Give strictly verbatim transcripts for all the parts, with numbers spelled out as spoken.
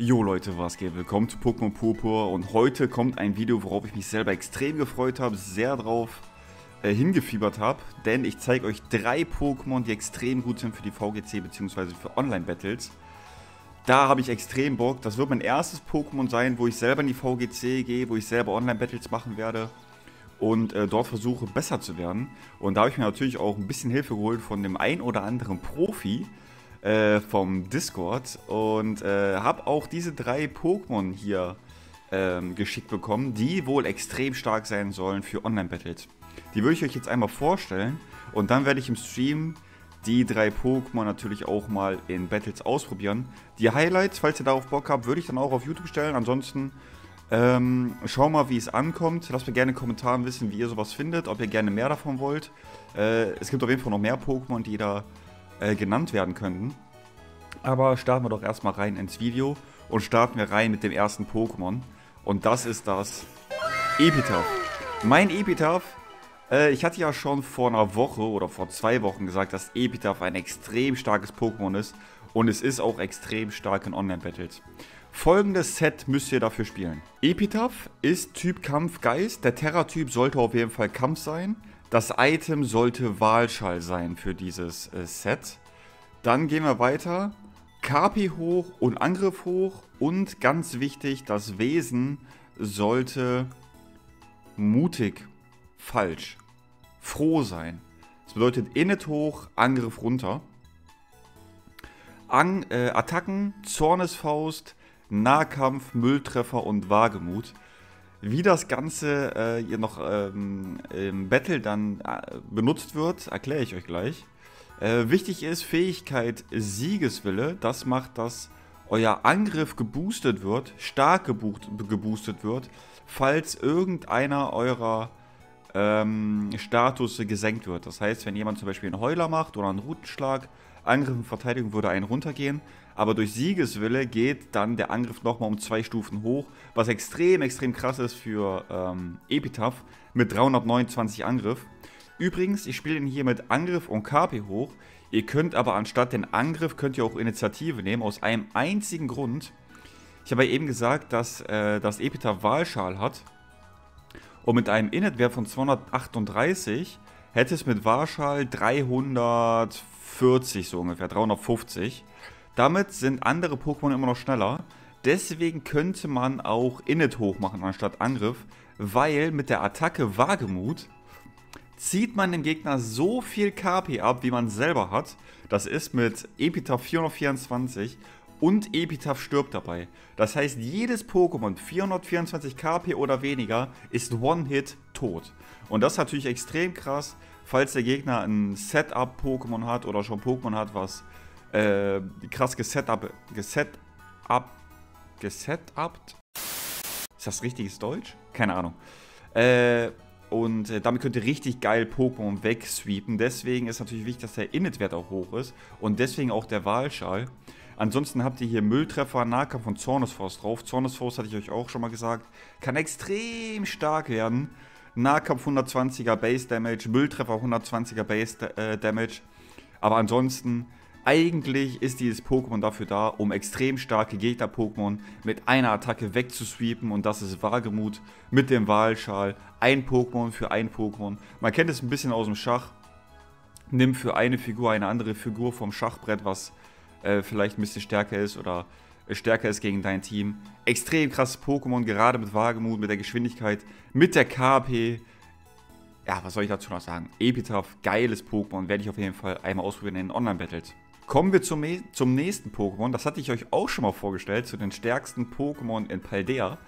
Jo Leute, was geht? Willkommen zu Pokémon Purpur und heute kommt ein Video, worauf ich mich selber extrem gefreut habe, sehr drauf äh, hingefiebert habe, denn ich zeige euch drei Pokémon, die extrem gut sind für die V G C bzw. für Online-Battles. Da habe ich extrem Bock, das wird mein erstes Pokémon sein, wo ich selber in die V G C gehe, wo ich selber Online-Battles machen werde und äh, dort versuche besser zu werden. Und da habe ich mir natürlich auch ein bisschen Hilfe geholt von dem ein oder anderen Profi Äh, vom Discord und äh, habe auch diese drei Pokémon hier ähm, geschickt bekommen, die wohl extrem stark sein sollen für Online-Battles. Die würde ich euch jetzt einmal vorstellen und dann werde ich im Stream die drei Pokémon natürlich auch mal in Battles ausprobieren. Die Highlights, falls ihr darauf Bock habt, würde ich dann auch auf YouTube stellen. Ansonsten ähm, schau mal, wie es ankommt. Lasst mir gerne in den Kommentaren wissen, wie ihr sowas findet, ob ihr gerne mehr davon wollt. Äh, es gibt auf jeden Fall noch mehr Pokémon, die da Äh, genannt werden könnten. Aber starten wir doch erstmal rein ins Video und starten wir rein mit dem ersten Pokémon. Und das ist das Epitaph. Mein Epitaph, äh, ich hatte ja schon vor einer Woche oder vor zwei Wochen gesagt, dass Epitaph ein extrem starkes Pokémon ist und es ist auch extrem stark in Online-Battles. Folgendes Set müsst ihr dafür spielen. Epitaph ist Typ Kampfgeist, der Terra-Typ sollte auf jeden Fall Kampf sein. Das Item sollte Wahlschal sein für dieses äh, Set. Dann gehen wir weiter. K P hoch und Angriff hoch. Und ganz wichtig, das Wesen sollte mutig, falsch, froh sein. Das bedeutet Init hoch, Angriff runter. An, äh, Attacken, Zornesforst, Nahkampf, Mülltreffer und Wagemut. Wie das Ganze äh, hier noch ähm, im Battle dann äh, benutzt wird, erkläre ich euch gleich. Äh, wichtig ist Fähigkeit Siegeswille. Das macht, dass euer Angriff geboostet wird, stark geboostet wird, falls irgendeiner eurer ähm, Status gesenkt wird. Das heißt, wenn jemand zum Beispiel einen Heuler macht oder einen Rutenschlag, Angriff und Verteidigung würde einen runtergehen, aber durch Siegeswille geht dann der Angriff nochmal um zwei Stufen hoch, was extrem, extrem krass ist für ähm, Epitaph mit dreihundertneunundzwanzig Angriff. Übrigens, ich spiele ihn hier mit Angriff und K P hoch, ihr könnt aber anstatt den Angriff, könnt ihr auch Initiative nehmen, aus einem einzigen Grund. Ich habe ja eben gesagt, dass äh, das Epitaph Wahlschal hat und mit einem Init-Wert von zweihundertachtunddreißig hätte es mit Wahlschal dreihundertvierzig, so ungefähr, dreihundertfünfzig. Damit sind andere Pokémon immer noch schneller. Deswegen könnte man auch Init hochmachen anstatt Angriff, weil mit der Attacke Wagemut zieht man dem Gegner so viel K P ab, wie man selber hat. Das ist mit Epitaph vierhundertvierundzwanzig und Epitaph stirbt dabei. Das heißt, jedes Pokémon vierhundertvierundzwanzig K P oder weniger ist One-Hit tot. Und das ist natürlich extrem krass. Falls der Gegner ein Setup-Pokémon hat oder schon Pokémon hat, was äh, krass gesetup, gesetup, gesetupt, ist das richtiges Deutsch? Keine Ahnung. Äh, und äh, damit könnt ihr richtig geil Pokémon wegsweepen. Deswegen ist natürlich wichtig, dass der Init-Wert auch hoch ist und deswegen auch der Wahlschal. Ansonsten habt ihr hier Mülltreffer, Nahkampf und Zornesforst drauf. Zornesforst hatte ich euch auch schon mal gesagt, kann extrem stark werden. Nahkampf hundertzwanziger Base Damage, Mülltreffer hundertzwanziger Base äh, Damage. Aber ansonsten, eigentlich ist dieses Pokémon dafür da, um extrem starke Gegner-Pokémon mit einer Attacke wegzusweepen. Und das ist Wagemut mit dem Wahlschal. Ein Pokémon für ein Pokémon. Man kennt es ein bisschen aus dem Schach. Nimm für eine Figur eine andere Figur vom Schachbrett, was äh, vielleicht ein bisschen stärker ist oder stärker ist gegen dein Team. Extrem krasses Pokémon, gerade mit Wagemut, mit der Geschwindigkeit, mit der K P. Ja, was soll ich dazu noch sagen? Epitaph, geiles Pokémon, werde ich auf jeden Fall einmal ausprobieren in den Online-Battles. Kommen wir zum, zum nächsten Pokémon, das hatte ich euch auch schon mal vorgestellt, zu den stärksten Pokémon in Paldea.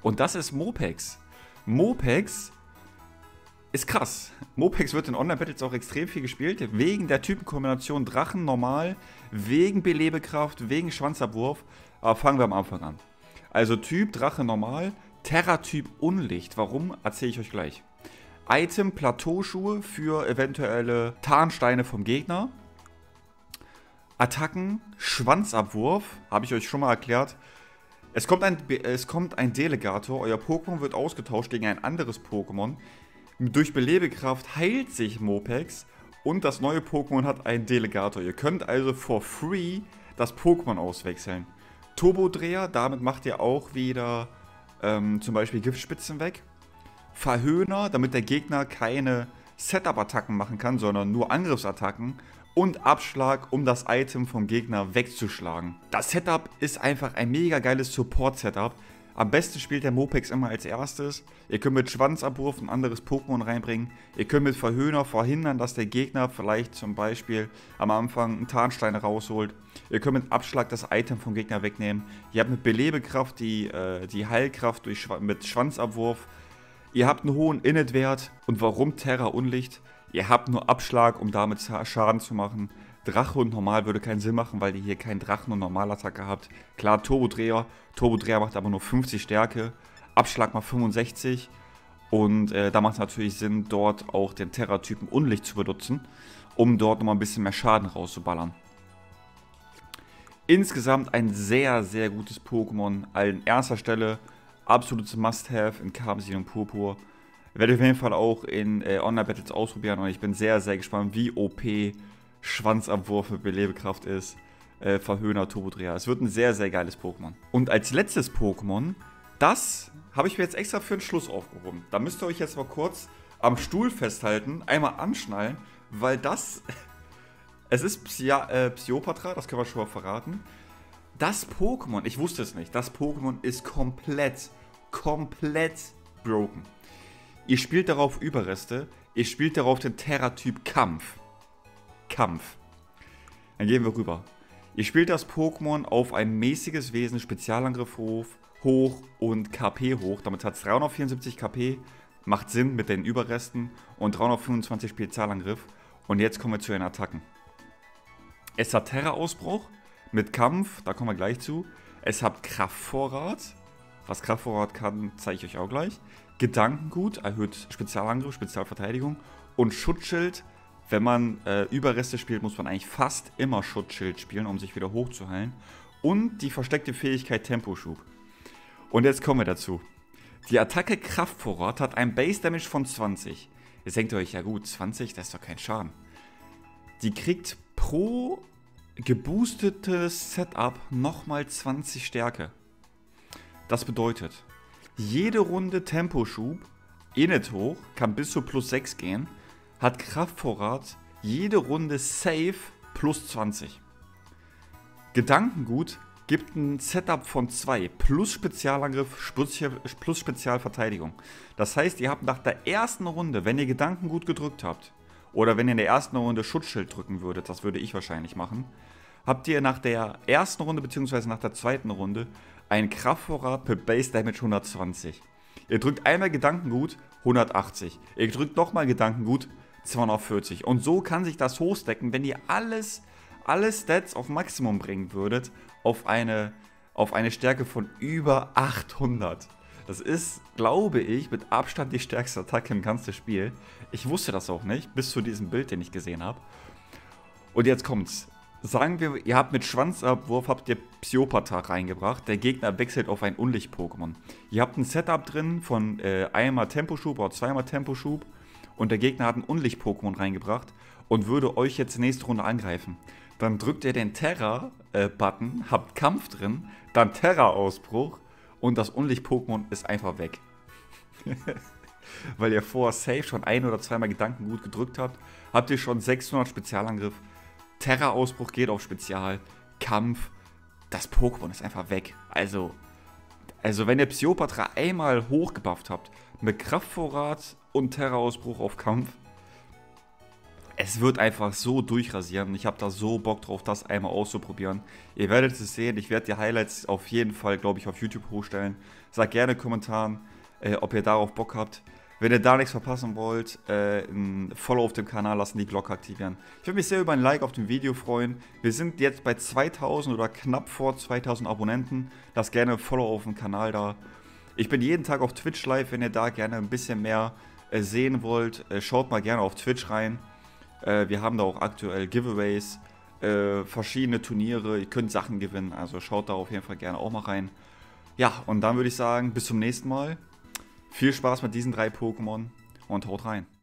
Und das ist Mopex. Mopex ist krass. Mopex wird in Online-Battles auch extrem viel gespielt, wegen der Typenkombination Drachen normal, wegen Belebekraft, wegen Schwanzabwurf. Aber fangen wir am Anfang an. Also Typ Drache normal, Terra-Typ Unlicht. Warum, erzähle ich euch gleich. Item Plateauschuhe für eventuelle Tarnsteine vom Gegner. Attacken Schwanzabwurf, habe ich euch schon mal erklärt. Es kommt ein, es kommt ein Delegator, euer Pokémon wird ausgetauscht gegen ein anderes Pokémon. Durch Belebekraft heilt sich Mopex und das neue Pokémon hat einen Delegator. Ihr könnt also for free das Pokémon auswechseln. Turbodreher, damit macht ihr auch wieder ähm, zum Beispiel Giftspitzen weg. Verhöhner, damit der Gegner keine Setup-Attacken machen kann, sondern nur Angriffsattacken. Und Abschlag, um das Item vom Gegner wegzuschlagen. Das Setup ist einfach ein mega geiles Support-Setup. Am besten spielt der Mopex immer als erstes. Ihr könnt mit Schwanzabwurf ein anderes Pokémon reinbringen. Ihr könnt mit Verhöhner verhindern, dass der Gegner vielleicht zum Beispiel am Anfang einen Tarnstein rausholt. Ihr könnt mit Abschlag das Item vom Gegner wegnehmen. Ihr habt mit Belebekraft die, äh, die Heilkraft durch Schwa- mit Schwanzabwurf. Ihr habt einen hohen Init-Wert. Und warum Terra Unlicht? Ihr habt nur Abschlag, um damit Schaden zu machen. Drache und Normal würde keinen Sinn machen, weil ihr hier keinen Drachen- und Normalattacke habt. Klar, Turbodreher. Turbodreher macht aber nur fünfzig Stärke. Abschlag mal fünfundsechzig. Und äh, da macht es natürlich Sinn, dort auch den Terra-Typen Unlicht zu benutzen, um dort nochmal ein bisschen mehr Schaden rauszuballern. Insgesamt ein sehr, sehr gutes Pokémon. An erster Stelle absolutes Must-Have in Karmesin und Purpur. Werde ich auf jeden Fall auch in äh, Online-Battles ausprobieren und ich bin sehr, sehr gespannt, wie O P Schwanzabwurf mit Belebekraft ist. Äh, Verhöhner, Turbodreher. Es wird ein sehr, sehr geiles Pokémon. Und als letztes Pokémon, das habe ich mir jetzt extra für den Schluss aufgehoben. Da müsst ihr euch jetzt mal kurz am Stuhl festhalten, einmal anschnallen, weil das, es ist Psia, äh, Psiopatra, das können wir schon mal verraten. Das Pokémon, ich wusste es nicht, das Pokémon ist komplett, komplett broken. Ihr spielt darauf Überreste, ihr spielt darauf den Terra-Typ Kampf. Kampf. Dann gehen wir rüber. Ihr spielt das Pokémon auf ein mäßiges Wesen, Spezialangriff hoch, hoch und K P hoch. Damit hat es dreihundertvierundsiebzig K P, macht Sinn mit den Überresten und dreihundertfünfundzwanzig Spezialangriff. Und jetzt kommen wir zu den Attacken. Es hat Terra-Ausbruch mit Kampf, da kommen wir gleich zu. Es hat Kraftvorrat. Was Kraftvorrat kann, zeige ich euch auch gleich. Gedankengut, erhöht Spezialangriff, Spezialverteidigung und Schutzschild. Wenn man äh, Überreste spielt, muss man eigentlich fast immer Schutzschild spielen, um sich wieder hochzuheilen. Und die versteckte Fähigkeit Temposchub. Und jetzt kommen wir dazu. Die Attacke Kraftvorrat hat ein Base Damage von zwanzig. Jetzt denkt ihr euch, ja gut, zwanzig, das ist doch kein Schaden. Die kriegt pro geboostetes Setup nochmal zwanzig Stärke. Das bedeutet, jede Runde Temposchub, Init hoch, kann bis zu plus sechs gehen, hat Kraftvorrat, jede Runde Safe plus zwanzig. Gedankengut gibt ein Setup von zwei plus Spezialangriff plus Spezialverteidigung. Das heißt, ihr habt nach der ersten Runde, wenn ihr Gedankengut gedrückt habt, oder wenn ihr in der ersten Runde Schutzschild drücken würdet, das würde ich wahrscheinlich machen, habt ihr nach der ersten Runde bzw. nach der zweiten Runde ein Kraftvorrat per Base Damage hundertzwanzig. Ihr drückt einmal Gedankengut hundertachtzig. Ihr drückt nochmal Gedankengut zweihundertvierzig. Und so kann sich das hochstecken, wenn ihr alles, alle Stats auf Maximum bringen würdet, auf eine, auf eine Stärke von über achthundert. Das ist, glaube ich, mit Abstand die stärkste Attacke im ganzen Spiel. Ich wusste das auch nicht, bis zu diesem Bild, den ich gesehen habe. Und jetzt kommt's. Sagen wir, ihr habt mit Schwanzabwurf habt ihr Psiopatra reingebracht. Der Gegner wechselt auf ein Unlicht-Pokémon. Ihr habt ein Setup drin von äh, einmal Temposchub oder zweimal Temposchub. Und der Gegner hat ein Unlicht-Pokémon reingebracht und würde euch jetzt nächste Runde angreifen. Dann drückt ihr den Terra-Button, äh, habt Kampf drin, dann Terra-Ausbruch und das Unlicht-Pokémon ist einfach weg. Weil ihr vorher safe schon ein- oder zweimal Gedankengut gedrückt habt, habt ihr schon sechshundert Spezialangriff. Terra-Ausbruch geht auf Spezial, Kampf, das Pokémon ist einfach weg. Also, also wenn ihr Psiopatra einmal hochgebufft habt, mit Kraftvorrat und Terra-Ausbruch auf Kampf, es wird einfach so durchrasieren. Ich habe da so Bock drauf, das einmal auszuprobieren. Ihr werdet es sehen, ich werde die Highlights auf jeden Fall, glaube ich, auf YouTube hochstellen. Sagt gerne in den Kommentaren, äh, ob ihr darauf Bock habt. Wenn ihr da nichts verpassen wollt, äh, ein Follow auf dem Kanal lassen, die Glocke aktivieren. Ich würde mich sehr über ein Like auf dem Video freuen. Wir sind jetzt bei zweitausend oder knapp vor zweitausend Abonnenten. Lasst gerne ein Follow auf dem Kanal da. Ich bin jeden Tag auf Twitch live, wenn ihr da gerne ein bisschen mehr äh, sehen wollt. Äh, schaut mal gerne auf Twitch rein. Äh, wir haben da auch aktuell Giveaways, äh, verschiedene Turniere. Ihr könnt Sachen gewinnen, also schaut da auf jeden Fall gerne auch mal rein. Ja, und dann würde ich sagen, bis zum nächsten Mal. Viel Spaß mit diesen drei Pokémon und haut rein.